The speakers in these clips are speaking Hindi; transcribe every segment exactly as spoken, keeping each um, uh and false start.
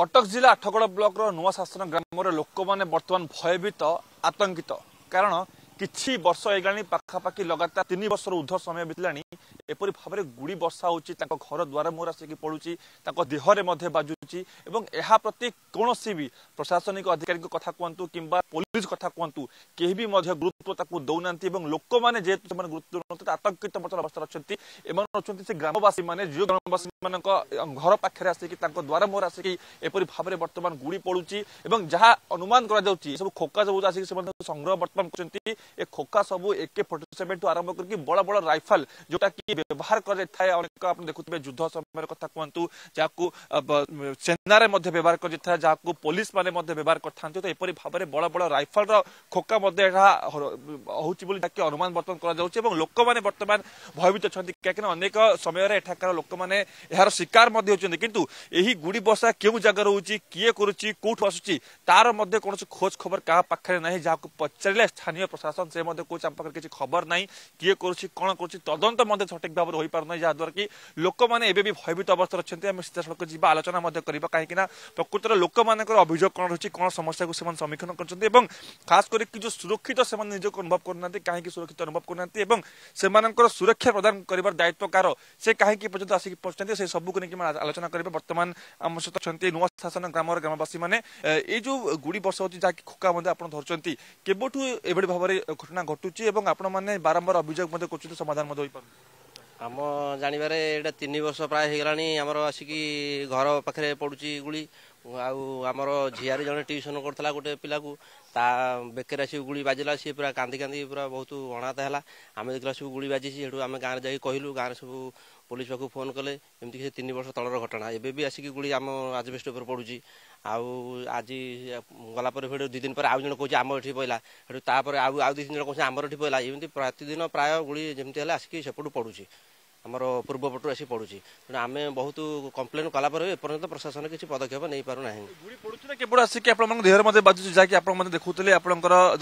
कटक जिला आठगड़ ब्लॉक नुआ शासन ग्राम लोक मैंने बर्तमान भयभीत आतंकित कारण किछि वर्ष एगाणी पाखापाखि लगातार तीन वर्ष ऊर्धर समय बीतला एपरी भाव में गुड़ी बर्षा होची घर द्वार मुहर आसिक पड़ुची देहरे मध्य बाजुची एवं यह प्रति कौन भी प्रशासनिक अधिकारी कथा कहतु कि पुलिस कथा कहतु कहीं भी गुरुत्व दौना लोक मैंने जेहेतु गुरुत्व आतंकित बर्तमान अवस्था अच्छा से ग्रामवासी मैंने जो ग्रामवासी मान घर पाखे आसिक द्वार मुहर आसिक एपरी भाव में बर्तमान गुड़ी पड़ुची और जहाँ अनुमान सब खोका सब आसिक संग्रह बर्तमान करती ए खोका सबू एके सैंतालीस टू आरंभ करके बड़ा बड़ा राइफल जोटा कि व्यवहार कर देखुए युद्ध समय कथा कहतु जहाँ सेनारे व्यवहार कर जहाँ पुलिस मैंने व्यवहार करते तो एपरी भाव में बड़ा बड़ा राइफल रोका हूँ जहाँ अनुमान बर्तमान कर लोक मैंने बर्तमान भयभीत अच्छा कहीं अनेक समय एठाकार लोक मैंने यार शिकार किंतु यही गुड़ी बर्षा क्यों जगह रोचे किए करुच्ची कौट आसूची तार कौन खोज खबर क्या पाखे ना जहाँ पचारे स्थानीय प्रशासन से कौन आम पाखे किसी खबर ना किए करुच्ची कौन कर तदंत सठिक भाव में हो पार ना जहाद्वारा कि लोक मैंने एवं भी भयभीत अवस्था अच्छा सीधा सड़क जी आलोचना कहीं प्रकृत लोक मान अभियोग कौन रही कौन समस्या को समीक्षण कर खास करके जो सुरक्षित से निजक अनुभव करना कहीं सुरक्षित अनुभव करना सुरक्षा प्रदान कर दायित्व कार से कहीं पर्यटन आसिक पहुंचते से सबको लेकिन आलोचना करेंगे बर्तमान आम सहित अच्छा नुआ शासन ग्राम ग्रामवासी मैंने ये जो गुड़ी बर्षा होती जहाँ खोका धरती केवठू एभली भाव में घटना घटुची और आपने बारंबार अभियोग कर समाधान आम जानवर ये तीन वर्ष प्राय हो गलानी आमर आसिक घर पाखे पड़ुची गुड़ी आमर झियारी जड़े ट्यूशन करता गोटे पिला को ता बेकर आसिक गुड़ी बाजिला सी पूरा कांदी कांदी पूरा बहुत अणाहत है आम देखला सब गुड़ी बाजी सेठू आम गाँव में जाइए कहलु गाँव सब पुलिस पाक फोन कले एमती तीन वर्ष तलर घटना एवं भी आसिक गुड़ी आम आजबेस्ट पड़ुची आउ आज गलापर फिर दुई दिन पर आउ जन कहे आम ये पड़ा तापर आउ आउ दुई तीन जन कहे आमर ये पड़ा एमती प्रतिदिन प्राय गुड़ी जमी है आसिक सेपटू पड़ुची आमर पूर्वपटू आसिक पड़ुची तेना आम बहुत कम्प्लेन कलापर भी एपर्यंत प्रशासन किसी पदक्षेप नहीं पार ना गुड़ी पड़ुना केवल आसिक देहर मध्य बाजुची जहाँकि आप देखुले आप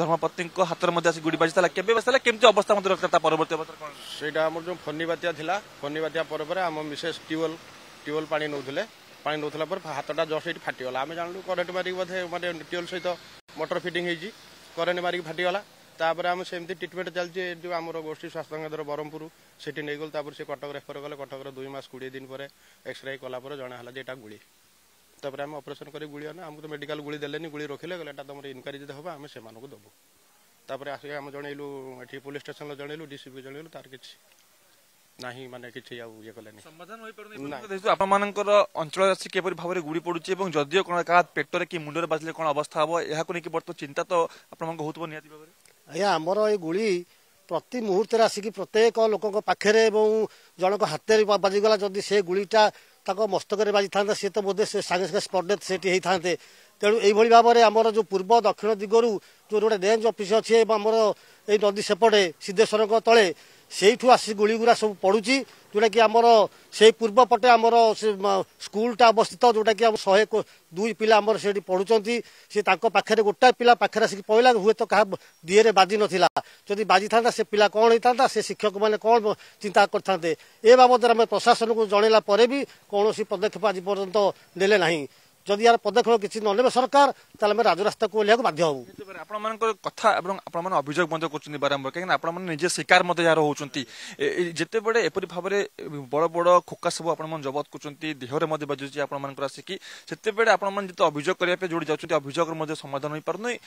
धर्मपत्नी हाथर मध्य आसिक गुड़ी बाजिता केवे केमती अवस्था रखता परवर्ती अवस्था कौन सहीटा आम जो फनी बात्या था फनी बात्या पर आम मिसेस ट्यूबवेल ट्यूबवेल पा नौले पानी नौला पर हाथटा जस्ट ये फाटिगला आम जानलु करेन्ट मारिक बोधे माने ट्यूबवेल सहित मोटर फिटिंग होगी करेन्ट मारिक फाटिगला तापर आम सेमती ट्रिटमेंट चलती जो आम गोष्ठी स्वास्थ्य केन्द्र ब्रह्मपुर से नहींगल तापर से कटक रेफर कले कटक दुई मस कोड़े दिन पर एक्सरे कलापर जनाला जो गुड़ी तापर आम ऑपरेशन कर गुड़ी आना आमको तो मेडिकल गुड़ी देले गुड़ी रखिले गले तुम इनक्वारी जो हम आम से दबू तापर आसिक आम जनइलु ये पुलिस स्टेशन जनइलु डीसीपी जनइलु तार किसी नहीं माने किछि आउ ये कलेनी समाधान होई परने नै देखु आपन मानकर अंचल राशि केपर भाव में गुड़ी पड़ुची एवं जदियो कोन का पेटरे कि मुंडरे बाजले कोन अवस्था हबो एहा कोनी कि बर्त चिंता तो आपन मानक होतबो नियाति भाव रे आया हमर ए गुड़ी प्रति मुहूर्त राशि कि प्रत्येक लोक को पाखे रे एवं जनक हाथे रे बाजी गला जदि से गुड़ीटा ताको मस्तक रे बाजी थांदा से तो बोधे से सांगे सांगे स्पॉट डेथ सेठी हेई थांते तेणु यही भाव में आमर जो पूर्व दक्षिण दिगरू जो गोटे रेंज अफिस् अच्छे आमर ये नदी सेपटे सिद्धेश्वर तले से आसी गुड़ीगुरा सब पड़ुची जोटा कि आमर से पूर्वपटे आमर स्कूलटा अवस्थित जोटा कि शहे दुई पिला आमर से पढ़ुंट सी पाखे गोटाए पिला पाखे आसिक पड़ा हुए तो क्या दिहे बाजी नाला जदि बाजी था से पिला कौन होता से शिक्षक मैंने कौन चिंता करते ए बाबद आम प्रशासन को जनला भी कौन पदक्षेप आज पर्यंत ने ना जदि यार पदक्षेप किसी ननेबे सरकार ताले राजरास्ता को ओह्लियाक बाध्य होउ आपमनकर कथा एवं आपमन अभियोग बन्द करछुनि बारम्बार काहेकि आपमन निजे शिकार मते यार होउछुन्ति जेते बडे एपरि भाबरे बड़ बड़ खोका सब आपमन जबत करछुन्ति देहरे मते बाजुछि आपमनकर आसिकि सेते बेडे आपमन जेते अभियोग करिया पे जोडी जाउछुन्ति अभियोगक मते समाधान होई परनै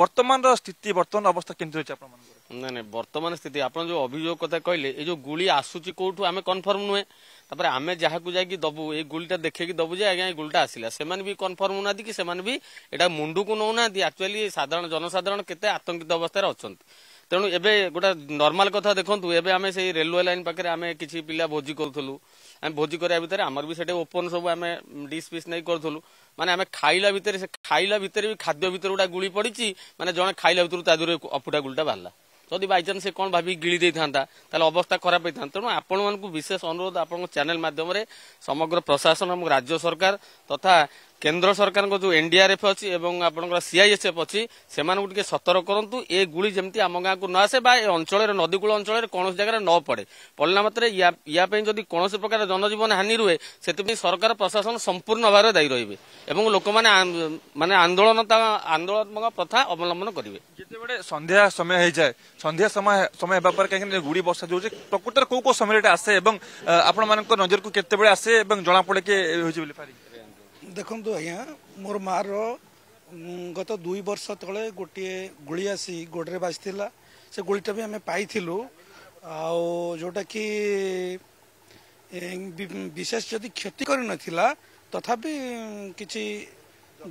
वर्तमान रो स्थिति वर्तमान अवस्था केमति होछि आपमनकर नै नै वर्तमान स्थिति आपन जो अभियोग कथा कहले ए जो गुली आसुछि कोठु आमे कन्फर्म नुहे तापर आमे जहाँ को जाकि दबू ये गुलटा देखे दबू जे आज गुलटा आसिला सेमान भी कन्फर्म होना कि सेमान भी एटा मुंडू को नौना एक्चुअली साधारण जनसाधारण केते आतंकित अवस्था अच्छा तेणु एबे गोटा नॉर्मल कथा देखंतु एबे आमे से रेलवे लाइन पाखे आमे किछि पिला भोजी करथलु आमे भोजी करिया भितर आमर भी सेटे ओपन सब आमे डिश पीस नै करथलु माने आमे खाइला भितर से खाइला भितर भी खाद्य भितर गोटा गुली पड़िछि माने जण खाइला भितर ता दूर अफुटा गुलटा बाहरला जदि बैचान्स से कौन भाभी गिली दे था अवस्था खराब होता तेणु आपण मानक विशेष अनुरोध आप चैनल माध्यम समग्र प्रशासन राज्य सरकार तथा केन्द्र सरकार को जो एनडीआरएफ अच्छी आपंकर सीआईएसएफ अच्छी से सतर्क करूँ ये गुड़ी जमी आम गांक न आसे अंचल नदीकूल अंचल कौन जगह न पड़े पड़ा मात्र यादी कौन प्रकार जनजीवन हानि रुहे से सरकार प्रशासन संपूर्ण भाव में दायी रे लोक मैंने आंदोलन आंदोलनात्मक प्रथा अवलम्बन करेंगे जितेबाला संध्या समय हो जाए संध्या समय समय पर कहीं गुड़ी बर्षा जो प्रकृत कौ कौ समय आसे आपण मान नजर को केत आसे जना पड़े कि देखु आज्ञा मोर मार गत दुई वर्ष तले गोटे गोली आसी गोड़े बाजला से गोलीटा भी आम पाई जोटा कि विशेष यदि क्षति कर नाला तथापि किसी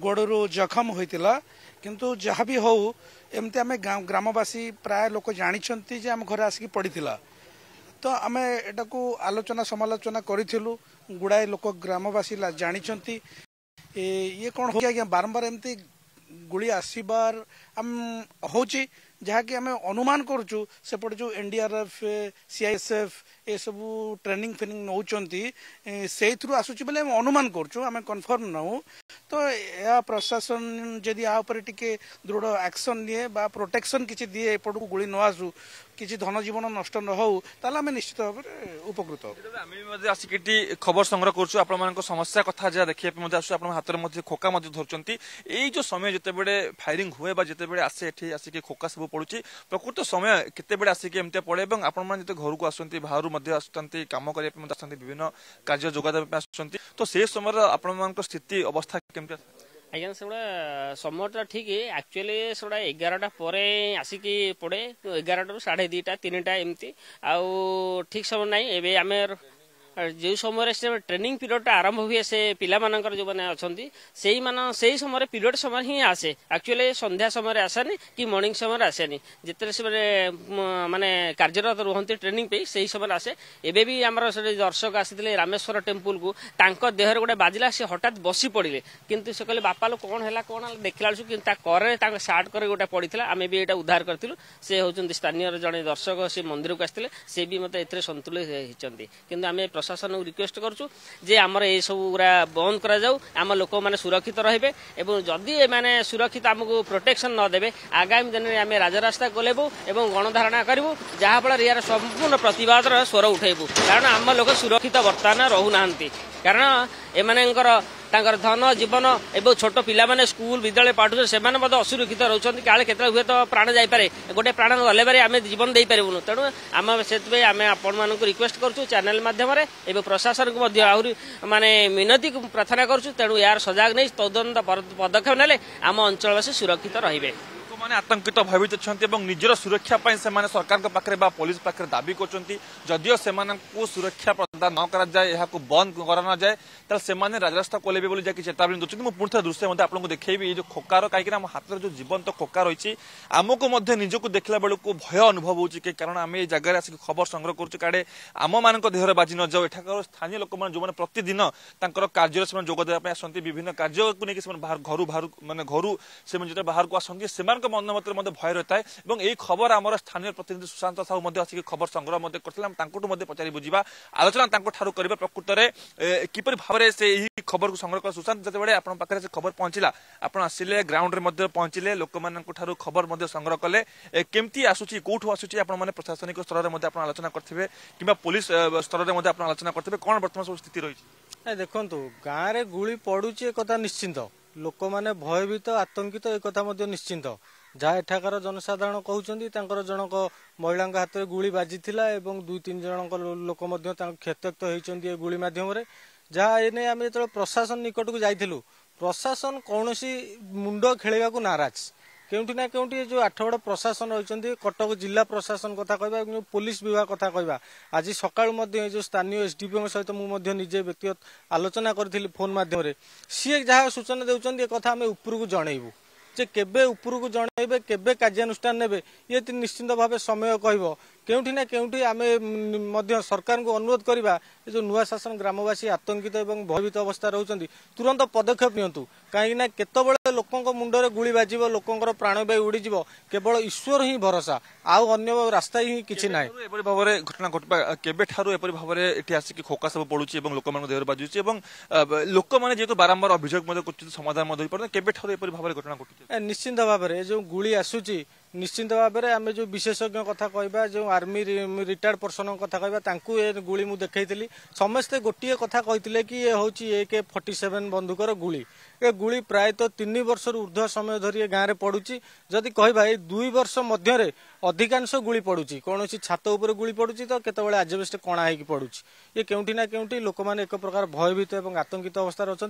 गोड़ू जखम होता किंतु जहाँ भी हो एमती आम ग्रामवासी प्राय लोक जानते आम घर आसिक पड़ी तो आम एटा को आलोचना समालोचना करूँ गुड़ाए लोक ग्रामवासी जानते ये कौन हो गया बारंबार एमती गोली आसबार आम हूँ जहाँकि आम अनुमान करूँ सेपटे जो एनडीआरएफ सीआईएसएफ ये सब ट्रेनिंग फेनिंग नौकर से आसूँ बोले अनुमान करूँ आम कन्फर्म नौ तो यह प्रशासन जदि या दृढ़ एक्शन लिए बा प्रोटेक्शन किसी दिए एपट को गोली न आसू किसी धनजीवन नष्ट न हो ताला में निश्चित भाव उपकृत होगा। आसिक खबर संग्रह कर समस्या कथा जहाँ देखिए आस हाथ में खोका धरती ये जो समय जिते बड़े फायरिंग हुए जिते आसे ये आसिक खोका सब पड़ू प्रकृत समय केत आसिक एमती पड़े और आपने जो घर को आसती बाहर आसती कम करने विभिन्न कार्य जोगादा आसती तो से समय आप स्थिति अवस्था आज्ञा से समयटा ठीक एक्चुअली से एगारटा पर आसिक पड़े एगारटा साढ़े दुटा तीन टा एमती आउ ठीक समय ना ए आम जो समय से ट्रेनिंग पीरियडटा आरंभ हुए से पिला मानकर जो मैंने अच्छा से ही समय पीरियड समय ही आसे एक्चुअली संध्या समय आसेनि कि मॉर्निंग समय आसेनि जितने से माने कार्यरत रुहंती ट्रेनिंग पे से ही समय आसे एबे भी आमर से दर्शक आसीथिले रामेश्वर टेम्पल को तांको देहर गोटे बाजिला से हठात बसी पड़े किंतु से कहले बापा लो कौन है कौन देखला करे सार्ट करे गोटे पड़ता आम भी ये उद्धार करूँ से हूँ स्थानीय जड़े दर्शक से मंदिर को आसते सी भी मत ए संतुलित होती कि आम प्रशासन को रिक्वेस्ट करूँ जे आमर ये सब गुरा बंद करा जाऊ आम लोक मैंने सुरक्षित रहिबे एवं जदि एमाने सुरक्षित आमको प्रोटेक्शन न देबे आगामी दिन में आम राजरास्ता गोलेबू एवं गणधारणा करूँ जहाँफल यार संपूर्ण प्रतिवाद स्वर उठेबू कारण आम लोक सुरक्षित वर्तमान रहूनांती कारण एमानंकर तांकर धन जीवन एवं छोट पिला माने स्कूल विद्यालय पढ़ुछे सेमाने बद असुरक्षित रहउछन काले केतरा हुए तो प्राण जाई पारे गोटे प्राण गले बारे आमे जीवन देई पारेबुनु तेणु आम सेतबे आमे आपण माननकु रिक्वेस्ट करछु चैनल माध्यम रे एवं प्रशासन को मध्य आहुरी माने मिनती प्रार्थना करछु तेणु यार सजग नै तदंत पदक्षेप नेले आम अंचलवासी सुरक्षित रहिबे माने आतंकित भयभीत छथि एवं निजरा सुरक्षा पय सेमाने सरकार के पाखरे बा पुलिस पाखरे दाबी करछथि जदियो सेमाननकु सुरक्षा प्रदान न करा जाय एहाकु बंद करना जाय त सेमाने राजरास्ता कोलेबे बोली जाकि चेतावनी दोछथि मु पुनथा दृश्य मध्ये आपन को देखैबी ए जो खोकार काईकि हम हाथर जो जीवंत खोकार होईछि हमकु मध्ये निजकु देखला बेलकु भय अनुभव होछि के कारण हम ए जगह रे आसी खबर संग्रह करछु काडे आम मानक देहर बाजी न जाउ एठाकर स्थानीय लोक मान जो माने प्रतिदिन तांकर कार्य सेमान जोग देबा पय आसंती विभिन्न कार्य को नेकि सेमान बाहर घरु बाहर माने घरु सेमान जेटा बाहर को आसंती सेमान मन मत भय रही है और यही खबर आम स्थानीय प्रतिनिधि सुशांत साहू आसिक खबर संग्रह करें पचारि बुझा आलोचना करवा प्रकृत में किपर भाव में से खबर को संग्रह कर सुशांत जिते बड़े आप खबर पहुंचला आप आसिले ग्राउंड में पहुंचले लोक मान खबर संग्रह कले केमती आसूची कौटू आसूची आप प्रशासनिक स्तर में आलोचना करेंगे कि पुलिस स्तर में आलोचना करेंगे कौन बर्तमान सब स्थिति रही देखो गाँव में गुड़ी पड़ू कथा निश्चिंत लोक मैंने भयभीत आतंकित एक कथा निश्चिंत जहाँ एठाकार जनसाधारण कहते जनक महिला हाथ में गुली बाजी और दुई तीन जन लोक क्षतक्त होती गुली मध्यम जहाँ एने आम जो प्रशासन निकट को जाइलु प्रशासन कौन मुंड खेलवा को नाराज क्योंकि ना क्योंकि जो आठगड़ प्रशासन रही कटक जिला प्रशासन कथा कह पुलिस विभाग कथा कह आज सकाळू जो स्थानीय एसडीपीओ सहित मुझे निजे व्यक्तिगत आलोचना करी फोन मध्यम सी जहाँ सूचना देते एक कथा आम उपरकू जनइबू जे केबे उपरकू जनइबे केबे कार्यानुष्ठान नेबे ये निश्चिंत भाव समय कह केउठी ना केउठी आमे मध्य सरकार को अनुरोध करवा जो नुआ शासन ग्रामवासी आतंकित एवं भयभीत अवस्था रहउचंदी तुरंत पदक्षेप नियंतु काहे ना केतबेले लोकंक मुंडरे गुली बाजिबो लोकंकर प्राणवायु उड़ी जीवो केवल ईश्वर ही भरोसा आउ अन्य रास्ता ही किछि नै एपरि भाबरे घटना घटबा केबेठारु एपरि भाबरे एठी आसी कि खोका सब पडुछि एवं लोक मान देहर बाजुछि एवं लोक माने जेतो बारंबार अभियोग मदे कुछ समाधान मदे पर केबेठारु एपरि भाबरे घटना घटिछि निश्चित भाबरे जो गुली आसुछि निश्चित भाव में आम जो विशेषज्ञ कथा कहवा जो आर्मी रिटायर्ड पर्सन कथा कहवा गुली मु देखी समस्ते गोटे कथा कहते कि ये हूँ एक फोर्टी सेवेन बंदूकर गुली ए गुली प्रायतः तीन वर्ष ऊर्ध समय धरी गाँव में पड़ुची जदि कहवा ये दुई वर्ष मध्य अधिकांश गुली पड़ुची कौन छात उपर गुली पड़ुची तो केतबेले आजबेस्ट कणा होगी पड़ुची ये केउठी ना केउठी लोक मैंने एक प्रकार भयभीत और आतंकित अवस्था अच्छा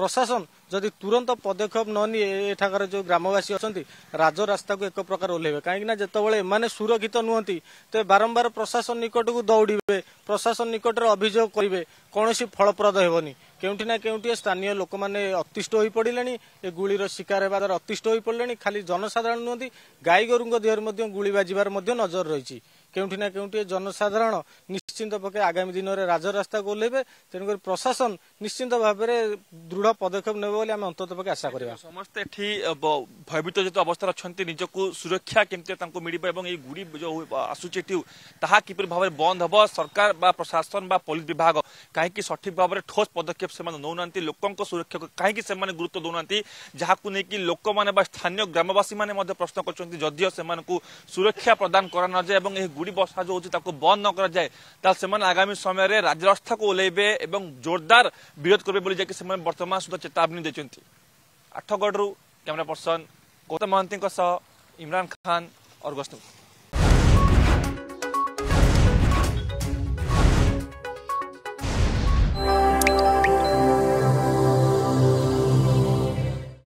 प्रशासन जदि तुरंत पदक्षेप ननिए एठाकार जो ग्रामवासी अच्छा राजरास्ता को एक प्रकार ओल्हे कहीं जितेबाला सुरक्षित नुहति तो बारंबार प्रशासन निकट को दौड़े प्रशासन निकट अभियोग करेंगे कौन फलप्रद होनी केउठी ना केउठी स्थानीय लोक मैंने अतिष्ट हो पड़े ए गुलीर शिकार होगा द्वारा अतिष्ट हो पड़े खाली जनसाधारण नुहति गाई गोरुं देहर गुली बाजार नजर रही केउठी ना केउठी जनसाधारण निश्चिंत पके आगामी दिन में राजरास्ता को ओल्हे तेणुकर प्रशासन निश्चिंत भाव में दृढ़ पदक्षेप ने अंत पके आशा कर समस्ते भयभीत जो अवस्था अच्छा निजक सुरक्षा केमती मिल गुड़ी जो आसूची किपर भाव में बंद हम सरकार प्रशासन बा पुलिस विभाग कहीं सठिक भाव में ठोस पदक्षेप से नौना लोक सुरक्षा को कहीं से गुरुत्व दौना जहाँ को लेकिन लोक मैंने स्थानीय ग्रामवासी मैंने प्रश्न कर सुरक्षा प्रदान करना जाए गुड़ी बर्षा जो होती बंद न कराए आगामी समय में राजरास्ता को ओल्हे और जोरदार विरोध करेंगे बर्तमान सुधा चेतावनी देते। आठगढ़ कैमरा पर्सन गौतम महांती इमरान खान और गौस्तम।